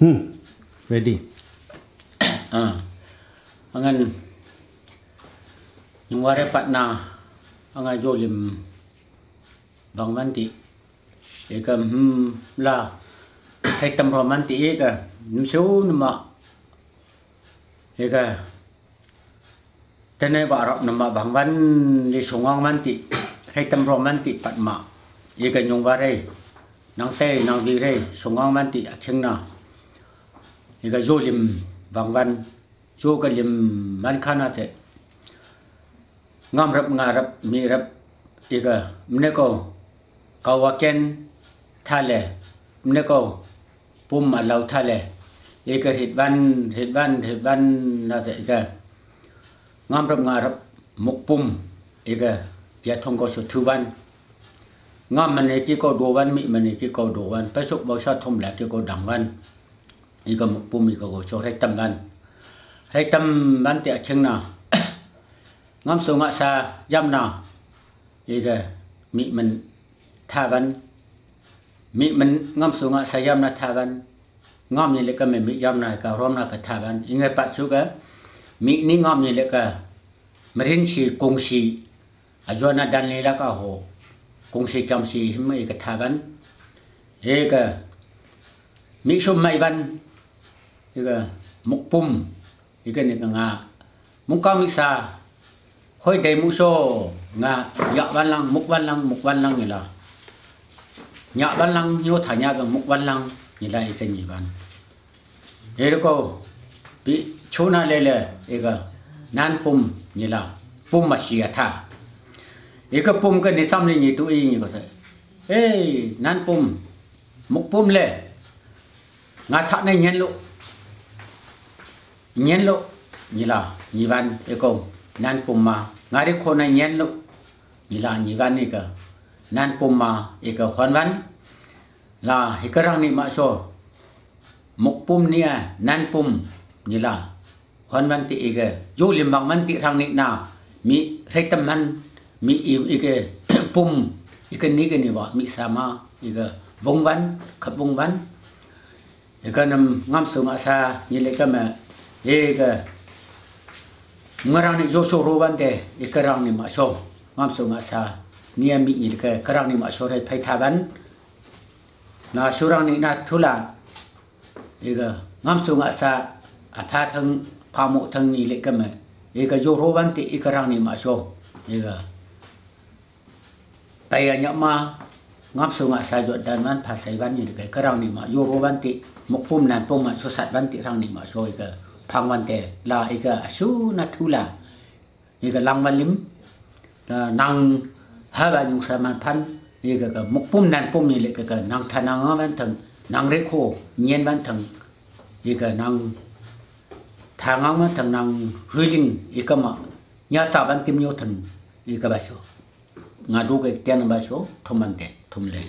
ready อันงั้น ยังว่าเรื่องปัญหาอะไรโจลิมบางวันที่เอกล่ะใครทำรอมันที่เอกนุ่มเสียวนมาเอกแต่ในบารอนมาบางวันในสงฆ์มันที่ใครทำรอมันที่ปัญหาเอกยังว่าเรื่องนางเตยนางวีเรื่องสงฆ์มันที่เช่นน่ะเอกโจลิมบางวันโจก็ลิมมันข้าน่ะเถอะงามรับงารับมีรับอีกมันเนี่ยก็เขาว่าเก่งท่าเลยมันเนี่ยก็ปุ่มมาเล่าท่าเลยอีกเหตุวันนั่นเองก็งามรับงารับมุกปุ่มอีกเจ้าทงก็สุดทุวันงามมันเนี่ยที่ก็ดูวันมิมันเนี่ยที่ก็ดูวันไปสุกบ่ชอบทงแหละที่ก็ดังวันอีกมุกปุ่มอีกก็ชอบให้ตั้มวันให้ตั้มวันเตะเชิงน่ะงามสงะซาย่ำหนาอีกมิมันท่าวันมิมันงามสงะซาย่ำหนาท่าวันงามนี่เล็กก็ไม่มิย่ำหนาก็ร้อมหนาก็ท่าวันยังไงปัจจุบันมินี่งามนี่เล็กก็มรินสีกงสีอาจวนดันนี่ละก็โหกงสีจำสีไม่ก็ท่าวันเอกมิชมไม่วันเอกมุกปุ่มเอกนี่ก็งามุกกามิซาค่อยได้มุโซงาหยาวันลังมุกวันลังมุกวันลังนี่ละหยาวันลังโยธาญากับมุกวันลังนี่ละอีกนี่วันเฮ้ยก็ปีชูน่าเล่เลยเอกนันปุ่มนี่ละปุ่มมาเสียท่าเอกปุ่มก็ในซ้ำเลยนี่ตัวเองนี่ก็ใช่เฮ้ยนันปุ่มมุกปุ่มเลยงาทักในเงี้ยลุเงี้ยลุนี่ละนี่วันเอกนั่นปุ่มมางานที่คนในเย็นลุนี่ละนี่วันนี่ก็นั่นปุ่มมาเอกขวัญวันละเอกรังนี่มาโชมุกปุ่มเนี่ยนั่นปุ่มนี่ละขวัญวันที่เอกยูริมบังวันที่รังนี่น่ะมีใครทำมันมีอีกเอกปุ่มเอกนี้กันนี่วะมีสามาเอกวงวันขับวงวันเอกนำงามสูงอาซานี่เลยก็มาเอกเมื่อเราเนี่ยโยโชโรวันเดอีกครั้งนี่มาชมงามสงสารเนี่ยมีอีกครั้งนี่มาชมให้ไพ่ทาวันน่าชูรังนี่น่าทุลักอีกงามสงสารอาท่าทั้งพามุทั้งนี่เล็กกันไหมอีกโยโรวันเดอีกครั้งนี่มาชมอีกไปอันยามางามสงสารจดด้านมันภาษาวันนี่เล็กครั้งนี่มาโยโรวันเดมุกพุ่มนั่นพุ่มมาสุสัตวันเดครั้งนี่มาชมอีกพังวันเตะลาอีกสูนัทุลาอีกลังวันลิมนางฮาบายุสามันพันอีกก็มุกปุ่มนันปุ่มนี่เลยก็นางธนางวันถึงนางเรโคเงียนวันถึงอีกนางทางงวันถึงนางรุลิงอีกมาญาติวันติมโยถึงอีกบาโชงาดูเกเตียนบาโชทุมันเตะทุมเลย